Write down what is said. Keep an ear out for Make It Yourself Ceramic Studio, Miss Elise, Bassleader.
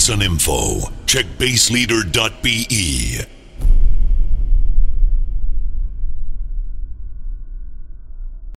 Updates and info, check bassleader.be.